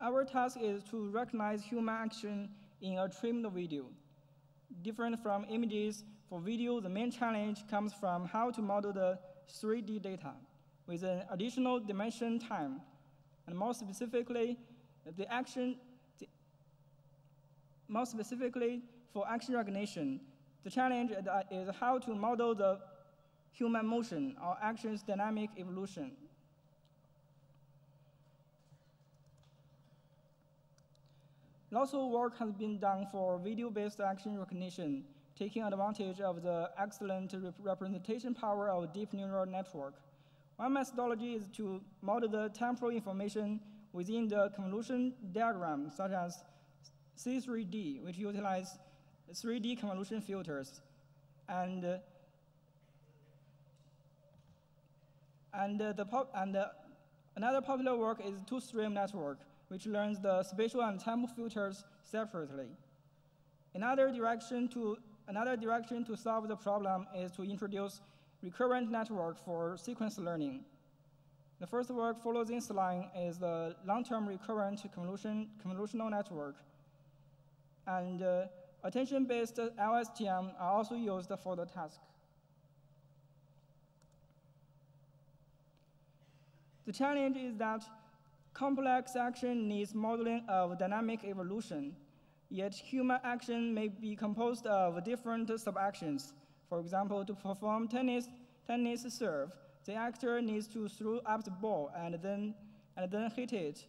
Our task is to recognize human action in a trimmed video. Different from images, for video, the main challenge comes from how to model the 3D data with an additional dimension time. And more specifically for action recognition, the challenge is how to model the human motion or action's dynamic evolution. Lots of work has been done for video-based action recognition, taking advantage of the excellent representation power of deep neural network. One methodology is to model the temporal information within the convolution diagram, such as C3D, which utilizes 3D convolution filters, another popular work is two-stream network, which learns the spatial and temporal filters separately. Another direction to solve the problem is to introduce recurrent network for sequence learning. The first work follows this line is the long-term recurrent convolutional network. And attention-based LSTM are also used for the task. The challenge is that complex action needs modeling of dynamic evolution, yet human action may be composed of different sub-actions. For example, to perform tennis serve, the actor needs to throw up the ball and then hit it.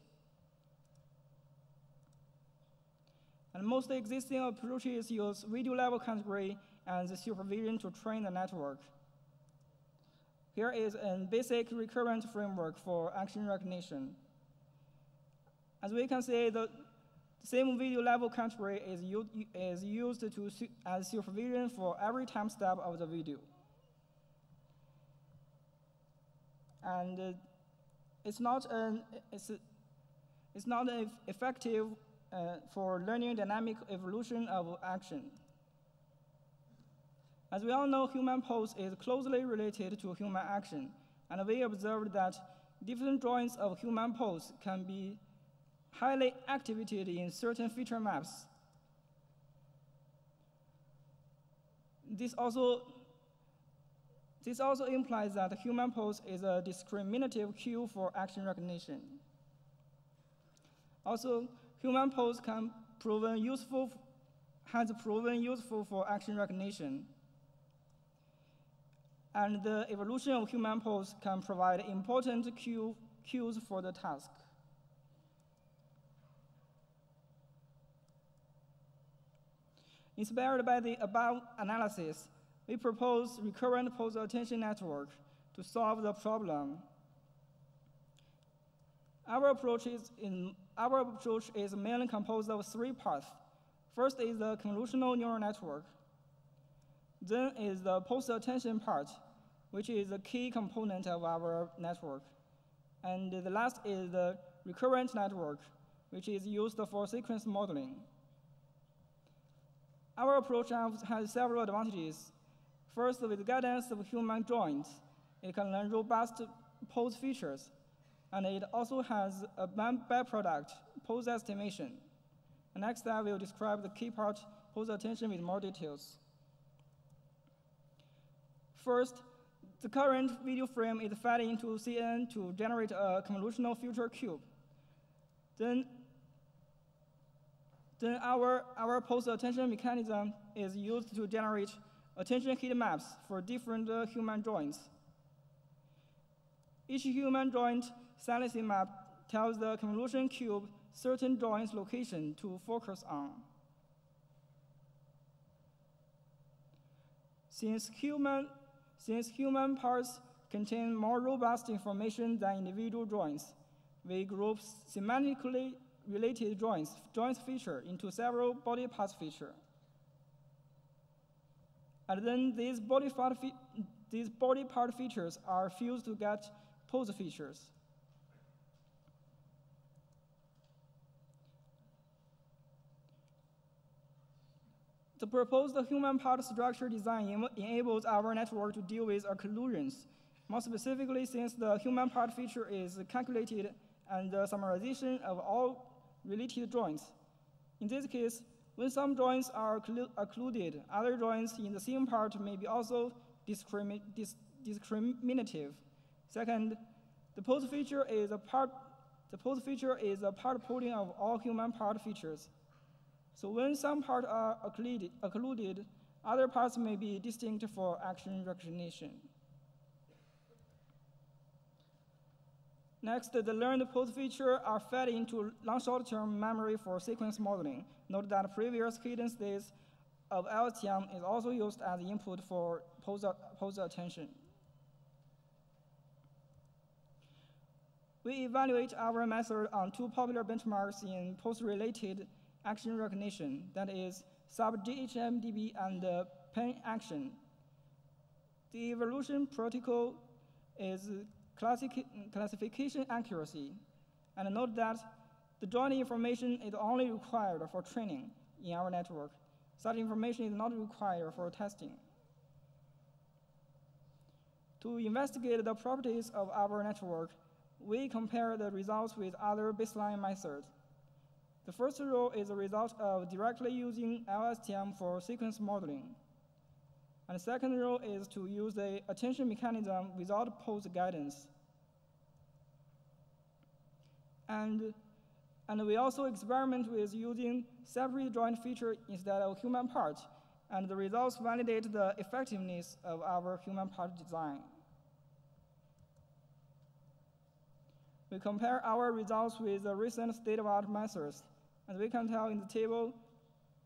And most existing approaches use video-level category and the supervision to train the network. Here is a basic recurrent framework for action recognition. As we can see, the same video-level category is used as supervision for every time step of the video. And it's not effective for learning dynamic evolution of action. As we all know, human pose is closely related to human action, and we observed that different drawings of human pose can be highly activated in certain feature maps. This also implies that human pose is a discriminative cue for action recognition. Also, human pose has proven useful for action recognition. And the evolution of human pose can provide important cues for the task. Inspired by the above analysis, we propose recurrent pose attention network to solve the problem. Our approach is mainly composed of three parts. First is the convolutional neural network. Then is the pose attention part, which is the key component of our network. And the last is the recurrent network, which is used for sequence modeling. Our approach has several advantages. First, with guidance of human drawings, it can learn robust pose features, and it also has a byproduct, pose estimation. Next, I will describe the key part, pose attention, with more details. First, the current video frame is fed into CNN to generate a convolutional feature cube. Then our pose attention mechanism is used to generate attention heat maps for different human drawings. Each human joint saliency map tells the convolution cube certain drawings location to focus on. Since human parts contain more robust information than individual drawings, we group semantically related joints feature into several body parts feature. And then these body part features are fused to get pose features. The proposed human part structure design enables our network to deal with occlusions. More specifically, since the human part feature is calculated and the summarization of all related joints. In this case, when some joints are occluded, other joints in the same part may be also discriminative. Second, the pose feature is a part pooling of all human part features. So when some parts are occluded, other parts may be distinct for action recognition. Next, the learned pose feature are fed into long short-term memory for sequence modeling. Note that previous cadence states of LSTM is also used as input for pose attention. We evaluate our method on two popular benchmarks in pose-related action recognition, that is Sub-JHMDB and Penn action. The evaluation protocol is classification accuracy, and note that the joint information is only required for training in our network. Such information is not required for testing. To investigate the properties of our network, we compare the results with other baseline methods. The first row is a result of directly using LSTM for sequence modeling. And the second rule is to use the attention mechanism without pose guidance. And we also experiment with using separate joint feature instead of human part, and the results validate the effectiveness of our human part design. We compare our results with the recent state-of-the-art methods, and we can tell in the table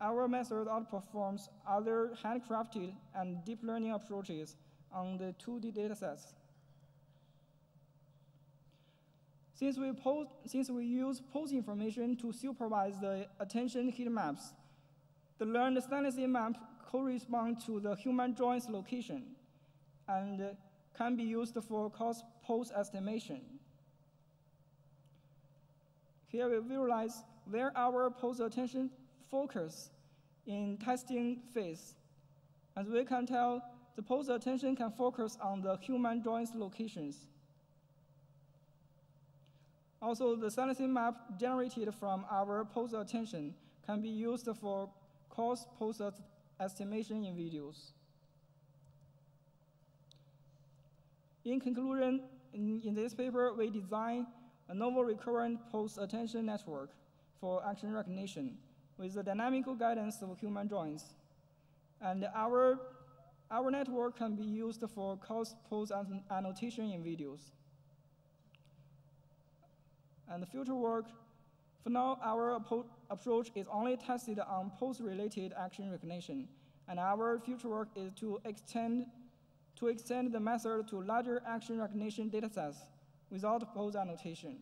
our method outperforms other handcrafted and deep learning approaches on the 2D datasets. Since we use pose information to supervise the attention heat maps, the learned static map corresponds to the human joint's location and can be used for cross-pose estimation. Here we visualize where our pose attention focus in testing phase. As we can tell, the pose attention can focus on the human joints locations. Also, the sensing map generated from our pose attention can be used for cross-pose estimation in videos. In conclusion, in this paper, we design a novel recurrent pose attention network for action recognition with the dynamical guidance of human joints. And our network can be used for cross-pose annotation in videos. And the future work, for now, our approach is only tested on pose-related action recognition. And our future work is to extend the method to larger action recognition datasets without pose annotation.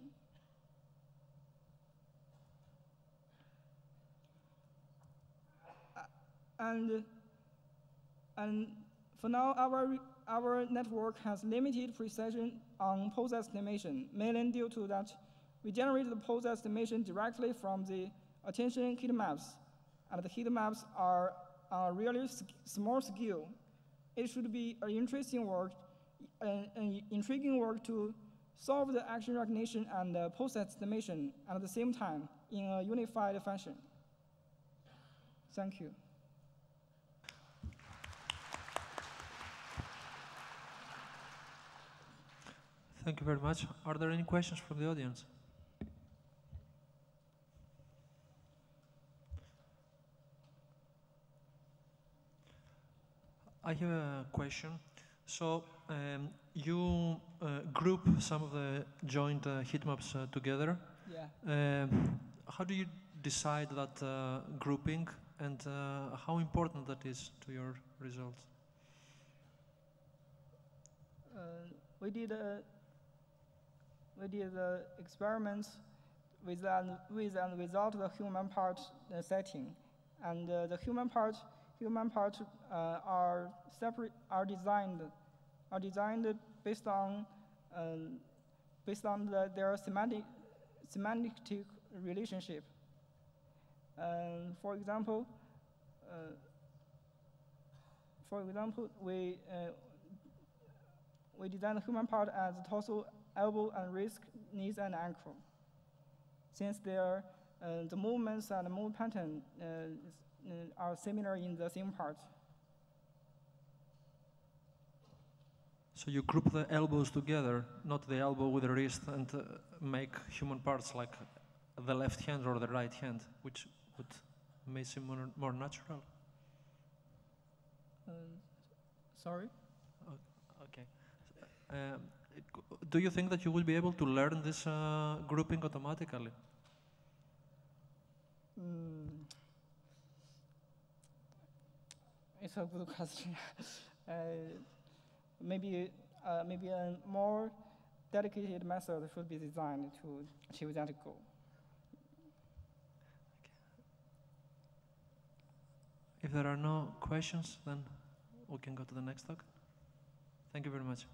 And for now, our network has limited precision on pose estimation, mainly due to that we generate the pose estimation directly from the attention heat maps, and the heat maps are on a really small scale. It should be an intriguing work to solve the action recognition and the pose estimation at the same time in a unified fashion. Thank you. Thank you very much. Are there any questions from the audience? I have a question. So you group some of the joint heat maps together. Yeah. How do you decide that grouping, and how important that is to your results? We did the experiments with and without the human part setting, and the human part are designed based on their semantic relationship. For example, we designed the human part as torso, elbow, and wrist, knees, and ankle. Since their the movements and move pattern are similar in the same part. So you group the elbows together, not the elbow with the wrist, and make human parts like the left hand or the right hand, which would may seem more natural. Sorry? Okay. Do you think that you will be able to learn this grouping automatically? It's a good question. Maybe a more dedicated method should be designed to achieve that goal. If there are no questions, then we can go to the next talk. Thank you very much.